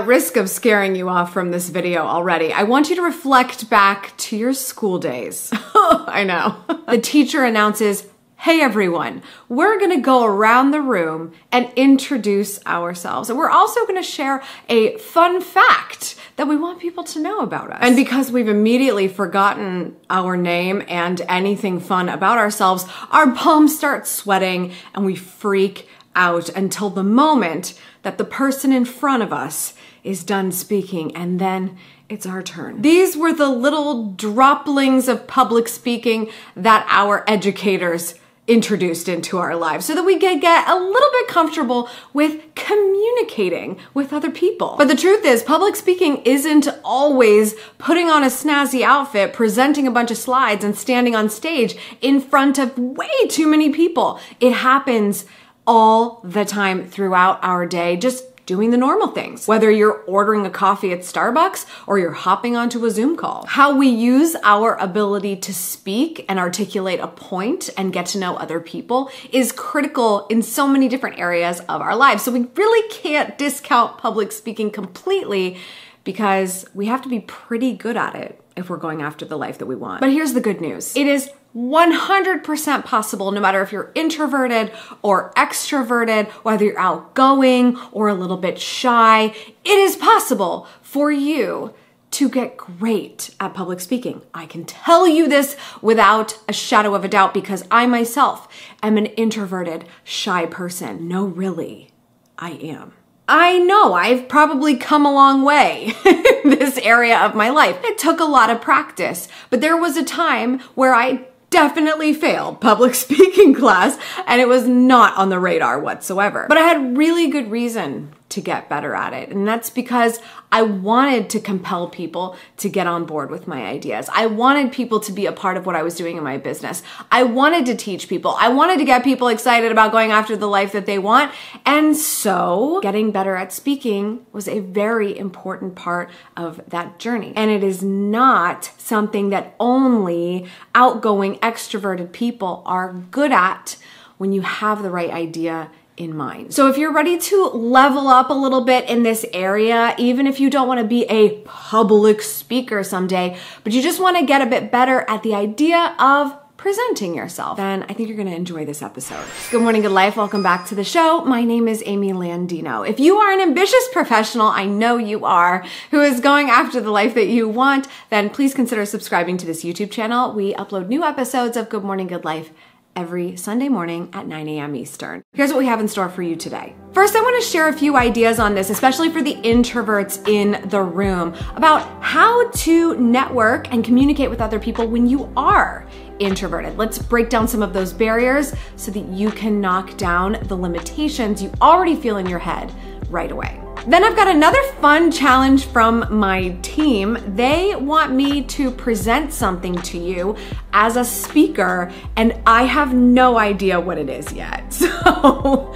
at risk of scaring you off from this video already, I want you to reflect back to your school days. I know. The teacher announces, "Hey everyone, we're gonna go around the room and introduce ourselves. And we're also gonna share a fun fact that we want people to know about us." And because we've immediately forgotten our name and anything fun about ourselves, our palms start sweating and we freak out until the moment that the person in front of us is done speaking, and then it's our turn. These were the little droplings of public speaking that our educators introduced into our lives so that we could get a little bit comfortable with communicating with other people. But the truth is, public speaking isn't always putting on a snazzy outfit, presenting a bunch of slides, and standing on stage in front of way too many people. It happens all the time throughout our day, just doing the normal things, whether you're ordering a coffee at Starbucks or you're hopping onto a Zoom call. How we use our ability to speak and articulate a point and get to know other people is critical in so many different areas of our lives. So we really can't discount public speaking completely because we have to be pretty good at it if we're going after the life that we want. But here's the good news. It is 100% possible, no matter if you're introverted or extroverted, whether you're outgoing or a little bit shy, it is possible for you to get great at public speaking. I can tell you this without a shadow of a doubt because I myself am an introverted, shy person. No, really, I am. I know I've probably come a long way in this area of my life. It took a lot of practice, but there was a time where I definitely failed public speaking class and it was not on the radar whatsoever. But I had really good reason to get better at it, and that's because I wanted to compel people to get on board with my ideas. I wanted people to be a part of what I was doing in my business. I wanted to teach people. I wanted to get people excited about going after the life that they want, and so getting better at speaking was a very important part of that journey. And it is not something that only outgoing, extroverted people are good at when you have the right idea in mind. So if you're ready to level up a little bit in this area, even if you don't want to be a public speaker someday, but you just want to get a bit better at the idea of presenting yourself, then I think you're going to enjoy this episode. Good morning, good life. Welcome back to the show. My name is Amy Landino. If you are an ambitious professional, I know you are, who is going after the life that you want, then please consider subscribing to this YouTube channel. We upload new episodes of Good Morning, Good Life every Sunday morning at 9 a.m. Eastern. Here's what we have in store for you today. First, I want to share a few ideas on this, especially for the introverts in the room, about how to network and communicate with other people when you are introverted. Let's break down some of those barriers so that you can knock down the limitations you already feel in your head right away. Then I've got another fun challenge from my team. They want me to present something to you as a speaker, and I have no idea what it is yet. So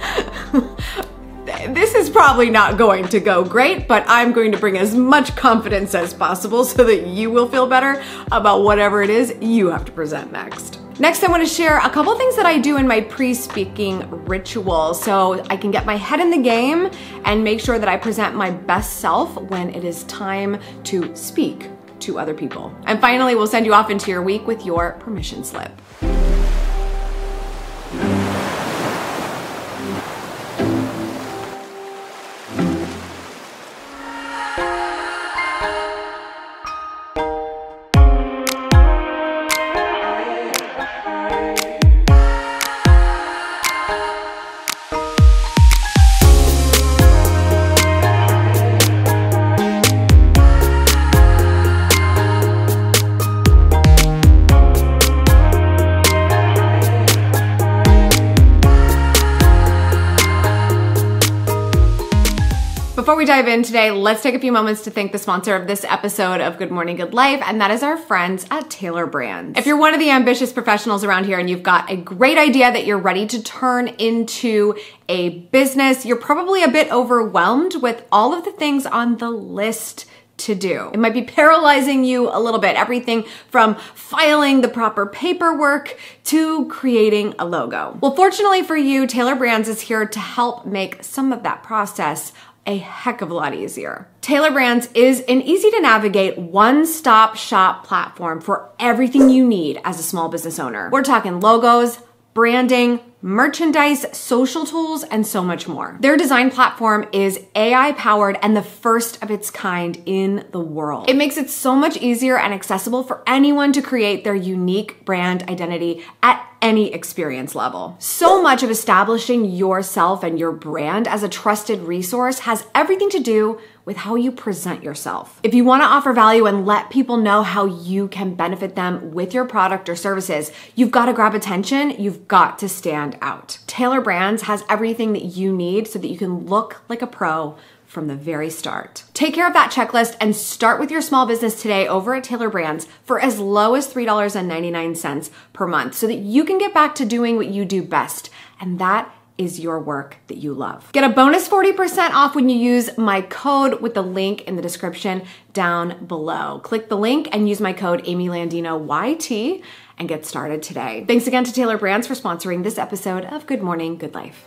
this is probably not going to go great, but I'm going to bring as much confidence as possible so that you will feel better about whatever it is you have to present next. Next, I want to share a couple things that I do in my pre-speaking ritual so I can get my head in the game and make sure that I present my best self when it is time to speak to other people. And finally, we'll send you off into your week with your permission slip. Before we dive in today, let's take a few moments to thank the sponsor of this episode of Good Morning, Good Life, and that is our friends at Tailor Brands. If you're one of the ambitious professionals around here and you've got a great idea that you're ready to turn into a business, you're probably a bit overwhelmed with all of the things on the list to do. It might be paralyzing you a little bit, everything from filing the proper paperwork to creating a logo. Well, fortunately for you, Tailor Brands is here to help make some of that process a heck of a lot easier. Tailor Brands is an easy to navigate one-stop shop platform for everything you need as a small business owner. We're talking logos, branding, merchandise, social tools, and so much more. Their design platform is AI powered and the first of its kind in the world. It makes it so much easier and accessible for anyone to create their unique brand identity at any experience level. So much of establishing yourself and your brand as a trusted resource has everything to do with how you present yourself. If you want to offer value and let people know how you can benefit them with your product or services, you've got to grab attention, you've got to stand out. Tailor Brands has everything that you need so that you can look like a pro from the very start. Take care of that checklist and start with your small business today over at Tailor Brands for as low as $3.99 per month so that you can get back to doing what you do best, and that is your work that you love. Get a bonus 40% off when you use my code with the link in the description down below. Click the link and use my code AmyLandinoYT and get started today. Thanks again to Tailor Brands for sponsoring this episode of Good Morning, Good Life.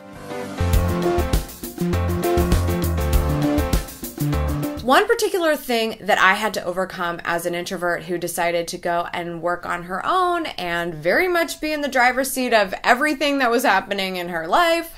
One particular thing that I had to overcome as an introvert who decided to go and work on her own and very much be in the driver's seat of everything that was happening in her life,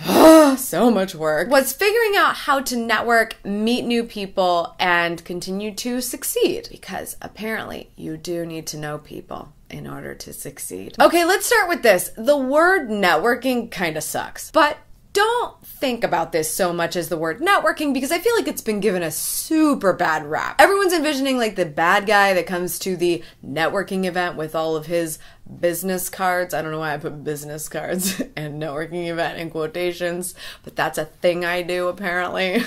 so much work, was figuring out how to network, meet new people, and continue to succeed. Because apparently you do need to know people in order to succeed. Okay, let's start with this. The word networking kind of sucks, but don't think about this so much as the word networking, because I feel like it's been given a super bad rap. Everyone's envisioning like the bad guy that comes to the networking event with all of his business cards. I don't know why I put business cards and networking event in quotations, but that's a thing I do apparently.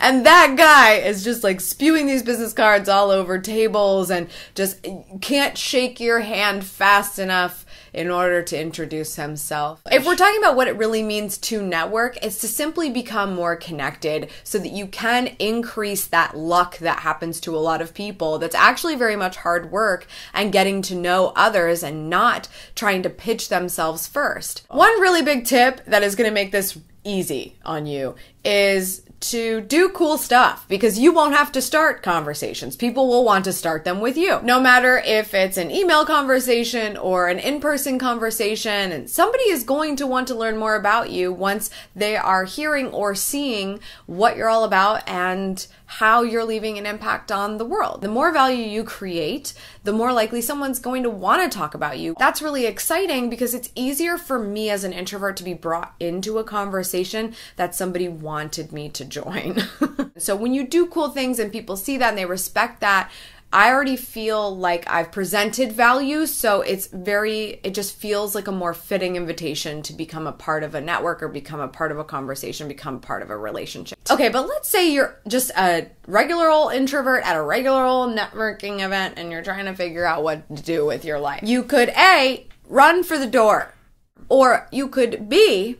And that guy is just like spewing these business cards all over tables and just can't shake your hand fast enough in order to introduce himself. If we're talking about what it really means to network, it's to simply become more connected so that you can increase that luck that happens to a lot of people. That's actually very much hard work and getting to know others and not trying to pitch themselves first. One really big tip that is gonna make this easy on you is to do cool stuff, because you won't have to start conversations. People will want to start them with you. No matter if it's an email conversation or an in-person conversation, and somebody is going to want to learn more about you once they are hearing or seeing what you're all about and how you're leaving an impact on the world. The more value you create, the more likely someone's going to want to talk about you. That's really exciting because it's easier for me as an introvert to be brought into a conversation that somebody wanted me to join. So when you do cool things and people see that and they respect that, I already feel like I've presented value, so it just feels like a more fitting invitation to become a part of a network or become a part of a conversation, become part of a relationship. Okay, but let's say you're just a regular old introvert at a regular old networking event and you're trying to figure out what to do with your life. You could A, run for the door, or you could B,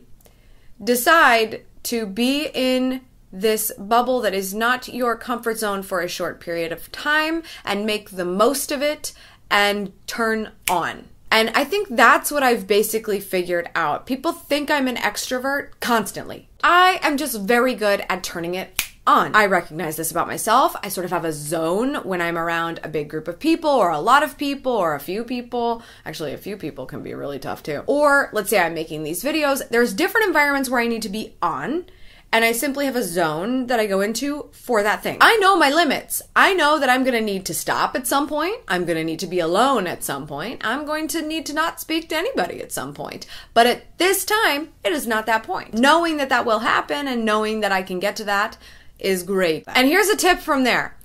decide to be in this bubble that is not your comfort zone for a short period of time and make the most of it and turn on. And I think that's what I've basically figured out. People think I'm an extrovert constantly. I am just very good at turning it on. I recognize this about myself. I sort of have a zone when I'm around a big group of people or a lot of people or a few people. Actually, a few people can be really tough too. Or let's say I'm making these videos. There's different environments where I need to be on, and I simply have a zone that I go into for that thing. I know my limits. I know that I'm gonna need to stop at some point. I'm gonna need to be alone at some point. I'm going to need to not speak to anybody at some point. But at this time, it is not that point. Knowing that that will happen and knowing that I can get to that is great. And here's a tip from there.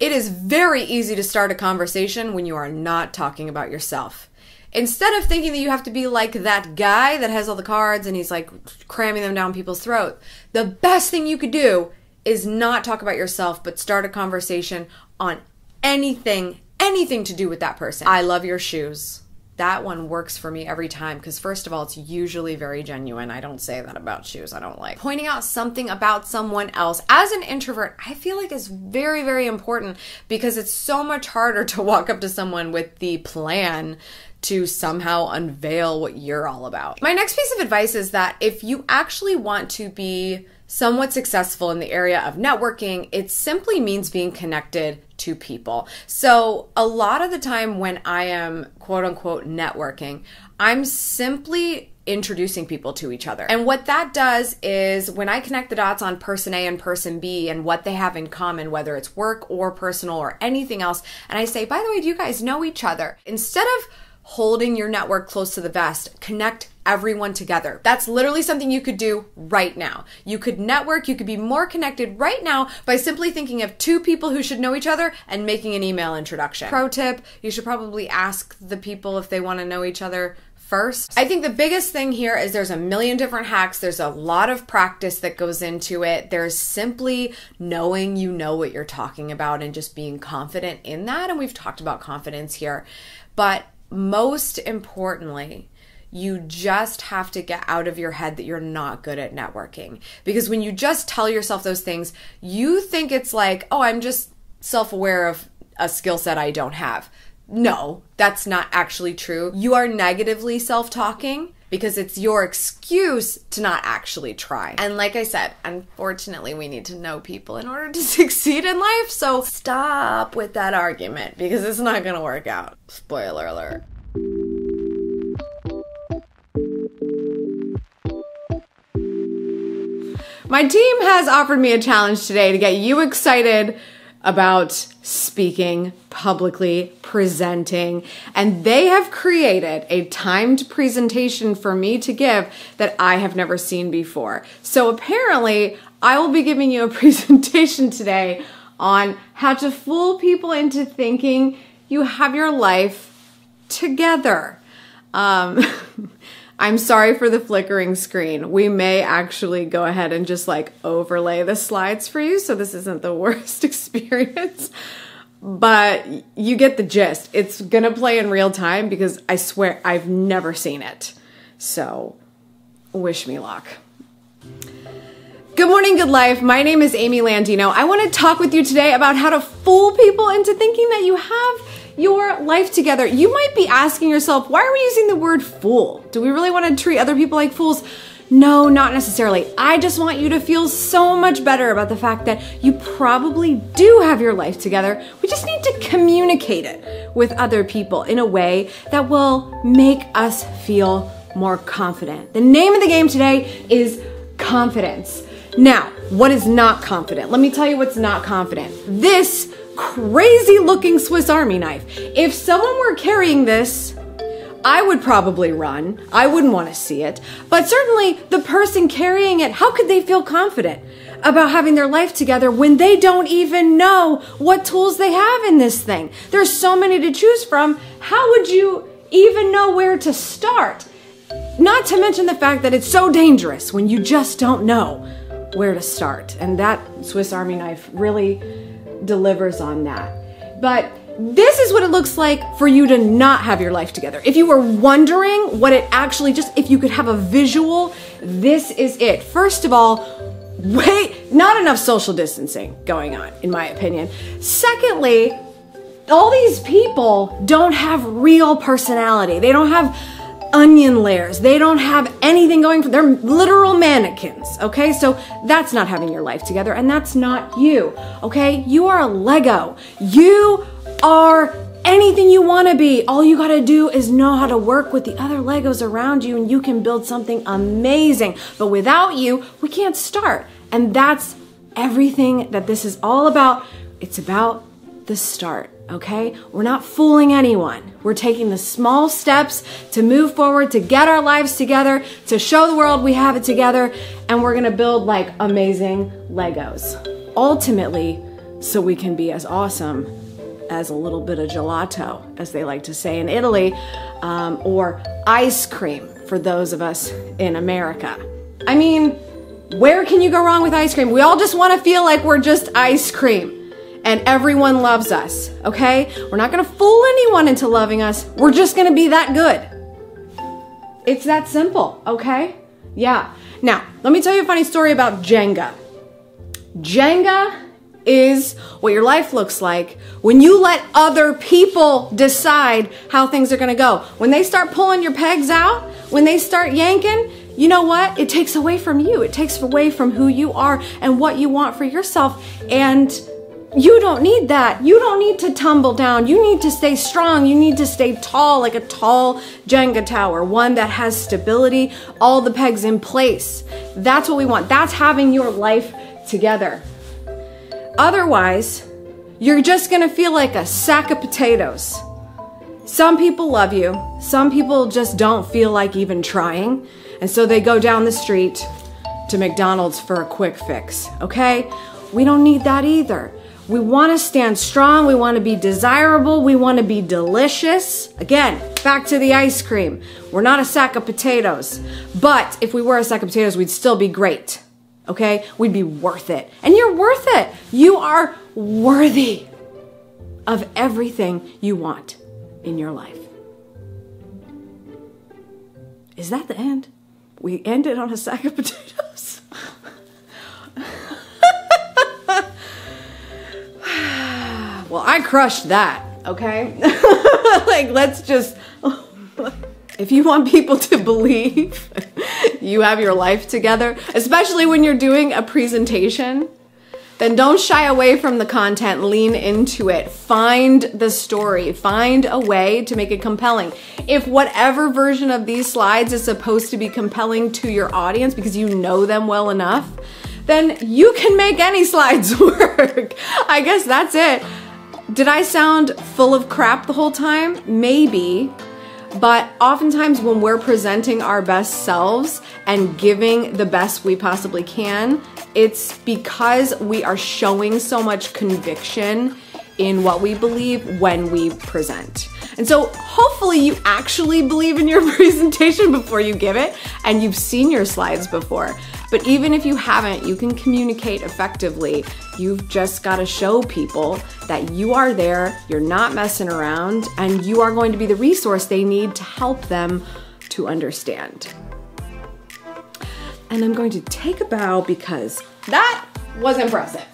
It is very easy to start a conversation when you are not talking about yourself. Instead of thinking that you have to be like that guy that has all the cards and he's like cramming them down people's throat, the best thing you could do is not talk about yourself, but start a conversation on anything to do with that person. I love your shoes. That one works for me every time because, first of all, it's usually very genuine. I don't say that about shoes. I don't like. Pointing out something about someone else as an introvert, I feel like is very, very important because it's so much harder to walk up to someone with the plan to somehow unveil what you're all about. My next piece of advice is that if you actually want to be somewhat successful in the area of networking, it simply means being connected to people. So a lot of the time when I am quote unquote networking, I'm simply introducing people to each other. And what that does is when I connect the dots on person A and person B and what they have in common, whether it's work or personal or anything else, and I say, by the way, do you guys know each other? Instead of holding your network close to the vest, connect everyone together. That's literally something you could do right now. You could network, you could be more connected right now by simply thinking of two people who should know each other and making an email introduction. Pro tip, you should probably ask the people if they want to know each other first. I think the biggest thing here is there's a million different hacks. There's a lot of practice that goes into it. There's simply knowing you know what you're talking about and just being confident in that. And we've talked about confidence here, but most importantly, you just have to get out of your head that you're not good at networking. Because when you just tell yourself those things, you think it's like, oh, I'm just self-aware of a skill set I don't have. No, that's not actually true. You are negatively self-talking because it's your excuse to not actually try. And like I said, unfortunately, we need to know people in order to succeed in life. So stop with that argument because it's not gonna work out. Spoiler alert. My team has offered me a challenge today to get you excited about speaking publicly, presenting, and they have created a timed presentation for me to give that I have never seen before. So apparently, I will be giving you a presentation today on how to fool people into thinking you have your life together. I'm sorry for the flickering screen. We may actually go ahead and just like overlay the slides for you, so this isn't the worst experience, but you get the gist. It's gonna play in real time because I swear I've never seen it. So wish me luck. Good morning, good life. My name is Amy Landino. I wanna talk with you today about how to fool people into thinking that you have your life together. You might be asking yourself, why are we using the word fool? Do we really want to treat other people like fools? No, not necessarily. I just want you to feel so much better about the fact that you probably do have your life together. We just need to communicate it with other people in a way that will make us feel more confident. The name of the game today is confidence. Now, what is not confident? Let me tell you what's not confident. This crazy looking Swiss Army knife. If someone were carrying this, I would probably run. I wouldn't want to see it. But certainly the person carrying it, how could they feel confident about having their life together when they don't even know what tools they have in this thing? There's so many to choose from. How would you even know where to start? Not to mention the fact that it's so dangerous when you just don't know where to start. And that Swiss Army knife really delivers on that. But this is what it looks like for you to not have your life together. If you were wondering what it actually just, if you could have a visual, this is it. First of all, wait, not enough social distancing going on, in my opinion. Secondly, all these people don't have real personality. They don't have onion layers. They don't have anything going for them. They're literal mannequins, okay? So that's not having your life together, and that's not you, okay? You are a Lego. You are anything you want to be. All you got to do is know how to work with the other Legos around you, and you can build something amazing. But without you, we can't start. And that's everything that this is all about. It's about the start. Okay? We're not fooling anyone. We're taking the small steps to move forward, to get our lives together, to show the world we have it together, and we're gonna build like amazing Legos. Ultimately, so we can be as awesome as a little bit of gelato, as they like to say in Italy, or ice cream for those of us in America. I mean, where can you go wrong with ice cream? We all just wanna feel like we're just ice cream. And everyone loves us, okay? We're not gonna fool anyone into loving us. We're just gonna be that good. It's that simple, okay? Yeah. Now, let me tell you a funny story about Jenga. Jenga is what your life looks like when you let other people decide how things are gonna go. When they start pulling your pegs out, when they start yanking, you know what? It takes away from you. It takes away from who you are and what you want for yourself. And you don't need that. You don't need to tumble down. You need to stay strong. You need to stay tall, like a tall Jenga tower, one that has stability, all the pegs in place. That's what we want. That's having your life together. Otherwise, you're just gonna feel like a sack of potatoes. Some people love you. Some people just don't feel like even trying. And so they go down the street to McDonald's for a quick fix, okay? We don't need that either. We want to stand strong. We want to be desirable. We want to be delicious. Again, back to the ice cream. We're not a sack of potatoes. But if we were a sack of potatoes, we'd still be great. Okay? We'd be worth it. And you're worth it. You are worthy of everything you want in your life. Is that the end? We ended on a sack of potatoes. Well, I crushed that, okay? Like, let's just, if you want people to believe you have your life together, especially when you're doing a presentation, then don't shy away from the content, lean into it. Find the story, find a way to make it compelling. If whatever version of these slides is supposed to be compelling to your audience because you know them well enough, then you can make any slides work. I guess that's it. Did I sound full of crap the whole time? Maybe, but oftentimes when we're presenting our best selves and giving the best we possibly can, it's because we are showing so much conviction in what we believe when we present. And so hopefully you actually believe in your presentation before you give it and you've seen your slides before. But even if you haven't, you can communicate effectively. You've just got to show people that you are there, you're not messing around, and you are going to be the resource they need to help them to understand. And I'm going to take a bow because that was impressive.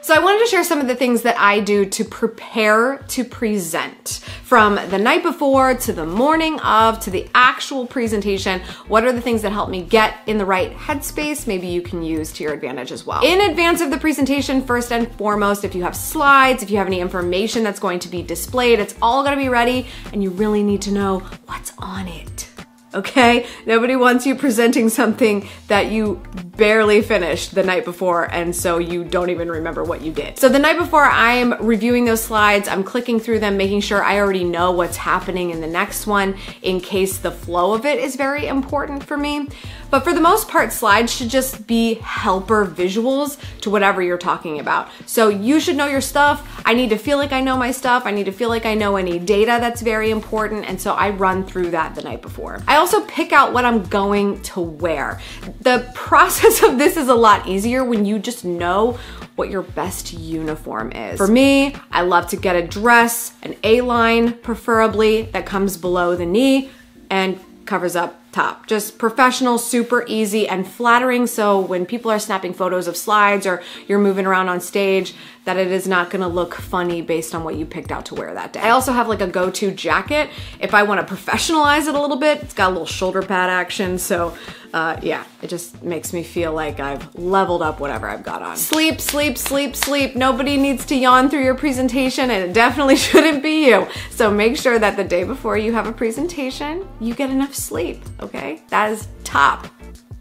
So I wanted to share some of the things that I do to prepare to present. From the night before, to the morning of, to the actual presentation, what are the things that help me get in the right headspace? Maybe you can use to your advantage as well. In advance of the presentation, first and foremost, if you have slides, if you have any information that's going to be displayed, it's all gonna be ready, and you really need to know what's on it, okay? Nobody wants you presenting something that you barely finished the night before, and so you don't even remember what you did. So the night before, I'm reviewing those slides, I'm clicking through them, making sure I already know what's happening in the next one in case the flow of it is very important for me. But for the most part, slides should just be helper visuals to whatever you're talking about. So you should know your stuff. I need to feel like I know my stuff. I need to feel like I know any data that's very important. And so I run through that the night before. I also pick out what I'm going to wear. The process of this is a lot easier when you just know what your best uniform is. For me, I love to get a dress, an A-line preferably, that comes below the knee and covers up top. Just professional, super easy and flattering, so when people are snapping photos of slides or you're moving around on stage, that it is not gonna look funny based on what you picked out to wear that day. I also have like a go-to jacket. If I wanna professionalize it a little bit, it's got a little shoulder pad action, so yeah, it just makes me feel like I've leveled up whatever I've got on. Sleep, sleep, sleep, sleep. Nobody needs to yawn through your presentation, and it definitely shouldn't be you. So make sure that the day before you have a presentation, you get enough sleep, okay? That is top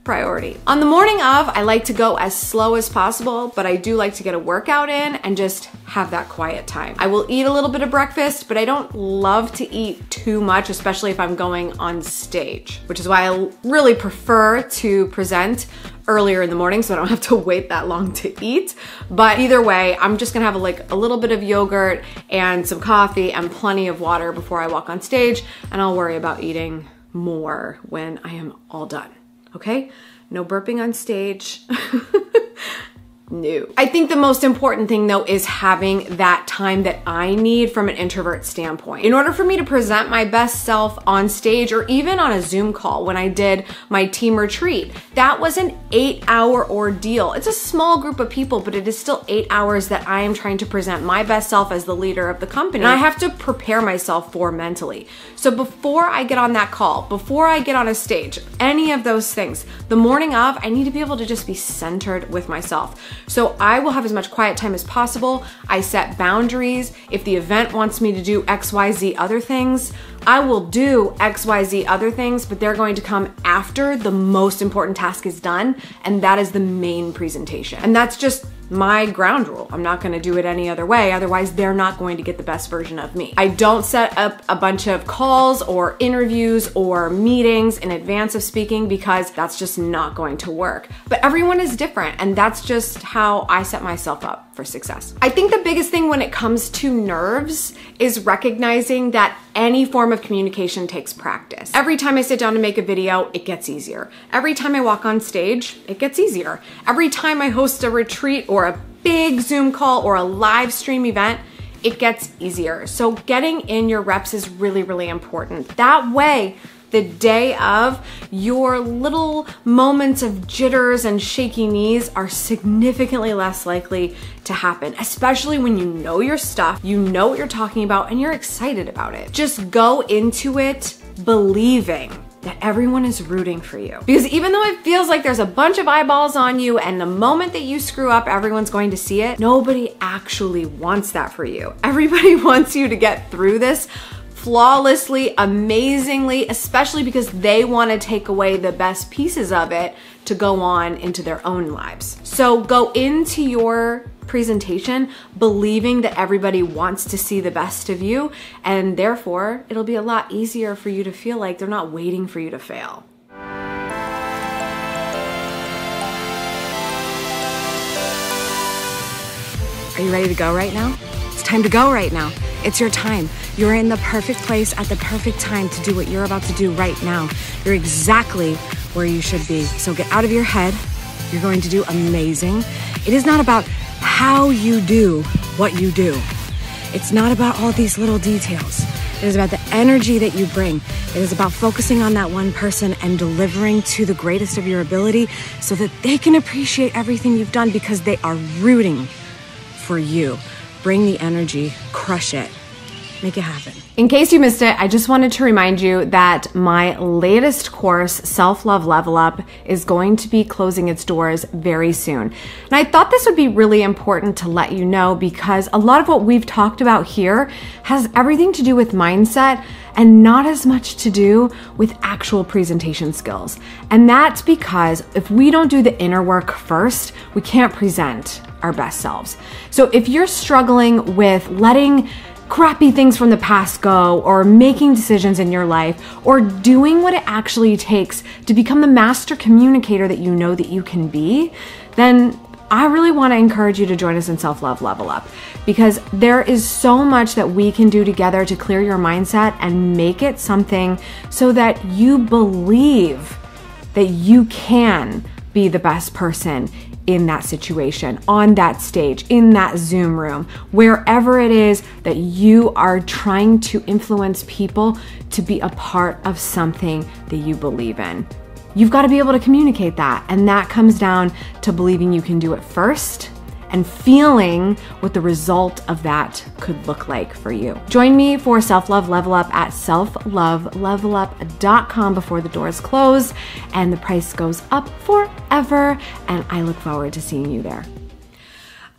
priority. On the morning of, I like to go as slow as possible, but I do like to get a workout in and just have that quiet time. I will eat a little bit of breakfast, but I don't love to eat too much, especially if I'm going on stage, which is why I really prefer to present earlier in the morning so I don't have to wait that long to eat. But either way, I'm just gonna have like a little bit of yogurt and some coffee and plenty of water before I walk on stage, and I'll worry about eating more when I am all done. Okay? No burping on stage. new. I think the most important thing though is having that time that I need from an introvert standpoint. In order for me to present my best self on stage or even on a Zoom call when I did my team retreat, that was an 8-hour ordeal. It's a small group of people, but it is still 8 hours that I am trying to present my best self as the leader of the company. And I have to prepare myself for mentally. So before I get on that call, before I get on a stage, any of those things, the morning of, I need to be able to just be centered with myself. So I will have as much quiet time as possible. I set boundaries. If the event wants me to do XYZ other things, I will do XYZ other things, but they're going to come after the most important task is done, and that is the main presentation. And that's just my ground rule. I'm not gonna do it any other way, otherwise they're not going to get the best version of me. I don't set up a bunch of calls or interviews or meetings in advance of speaking because that's just not going to work. But everyone is different, and that's just how I set myself up for success. I think the biggest thing when it comes to nerves is recognizing that any form of communication takes practice. Every time I sit down to make a video, it gets easier. Every time I walk on stage, it gets easier. Every time I host a retreat or a big Zoom call or a live stream event, it gets easier. So getting in your reps is really, really important. That way, the day of, your little moments of jitters and shaky knees are significantly less likely to happen, especially when you know your stuff, you know what you're talking about, and you're excited about it. Just go into it believing that everyone is rooting for you. Because even though it feels like there's a bunch of eyeballs on you and the moment that you screw up, everyone's going to see it, nobody actually wants that for you. Everybody wants you to get through this flawlessly, amazingly, especially because they want to take away the best pieces of it to go on into their own lives. So go into your presentation believing that everybody wants to see the best of you, and therefore it'll be a lot easier for you to feel like they're not waiting for you to fail. Are you ready to go right now? It's time to go right now. It's your time. You're in the perfect place at the perfect time to do what you're about to do right now. You're exactly where you should be. So get out of your head. You're going to do amazing. It is not about how you do what you do. It's not about all these little details. It is about the energy that you bring. It is about focusing on that one person and delivering to the greatest of your ability so that they can appreciate everything you've done because they are rooting for you. Bring the energy, crush it, make it happen. In case you missed it, I just wanted to remind you that my latest course, Self-Love Level Up, is going to be closing its doors very soon. And I thought this would be really important to let you know because a lot of what we've talked about here has everything to do with mindset and not as much to do with actual presentation skills. And that's because if we don't do the inner work first, we can't present our best selves. So if you're struggling with letting crappy things from the past go or making decisions in your life or doing what it actually takes to become the master communicator that you know that you can be, then I really want to encourage you to join us in Self-Love Level Up because there is so much that we can do together to clear your mindset and make it something so that you believe that you can be the best person in that situation, on that stage, in that Zoom room, wherever it is that you are trying to influence people to be a part of something that you believe in. You've got to be able to communicate that, and that comes down to believing you can do it first and feeling what the result of that could look like for you. Join me for Self-Love Level Up at selflovelevelup.com before the doors close and the price goes up forever, and I look forward to seeing you there.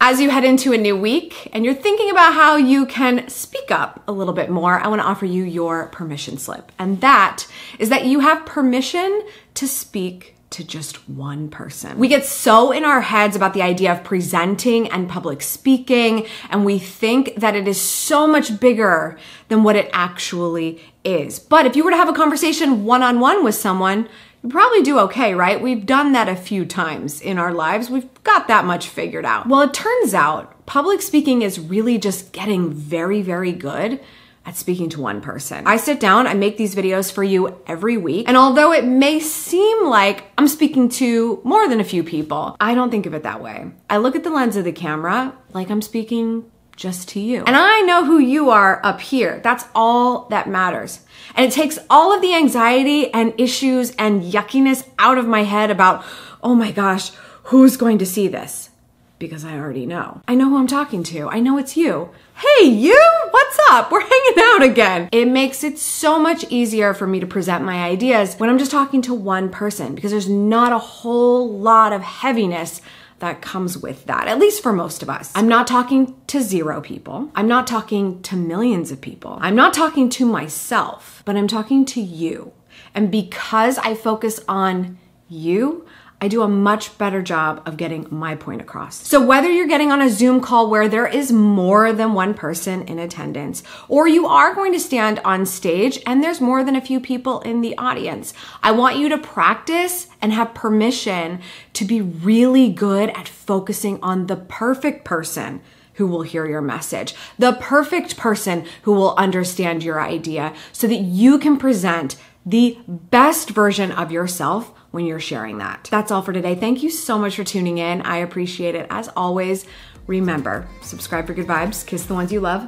As you head into a new week and you're thinking about how you can speak up a little bit more, I want to offer you your permission slip, and that is that you have permission to speak to just one person. We get so in our heads about the idea of presenting and public speaking, and we think that it is so much bigger than what it actually is. But if you were to have a conversation one-on-one with someone, you probably do okay, right? We've done that a few times in our lives. We've got that much figured out. Well, it turns out public speaking is really just getting very, very good at speaking to one person. I sit down, I make these videos for you every week, and although it may seem like I'm speaking to more than a few people, I don't think of it that way. I look at the lens of the camera like I'm speaking just to you. And I know who you are up here. That's all that matters. And it takes all of the anxiety and issues and yuckiness out of my head about, oh my gosh, who's going to see this? Because I already know. I know who I'm talking to. I know it's you. Hey, you, what's up? We're hanging out again. It makes it so much easier for me to present my ideas when I'm just talking to one person, because there's not a whole lot of heaviness that comes with that, at least for most of us. I'm not talking to zero people. I'm not talking to millions of people. I'm not talking to myself, but I'm talking to you. And because I focus on you, I do a much better job of getting my point across. So whether you're getting on a Zoom call where there is more than one person in attendance, or you are going to stand on stage and there's more than a few people in the audience, I want you to practice and have permission to be really good at focusing on the perfect person who will hear your message, the perfect person who will understand your idea, so that you can present the best version of yourself when you're sharing that. That's all for today. Thank you so much for tuning in. I appreciate it. As always, remember, subscribe for good vibes, kiss the ones you love,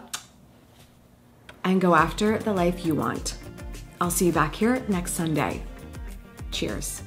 and go after the life you want. I'll see you back here next Sunday. Cheers.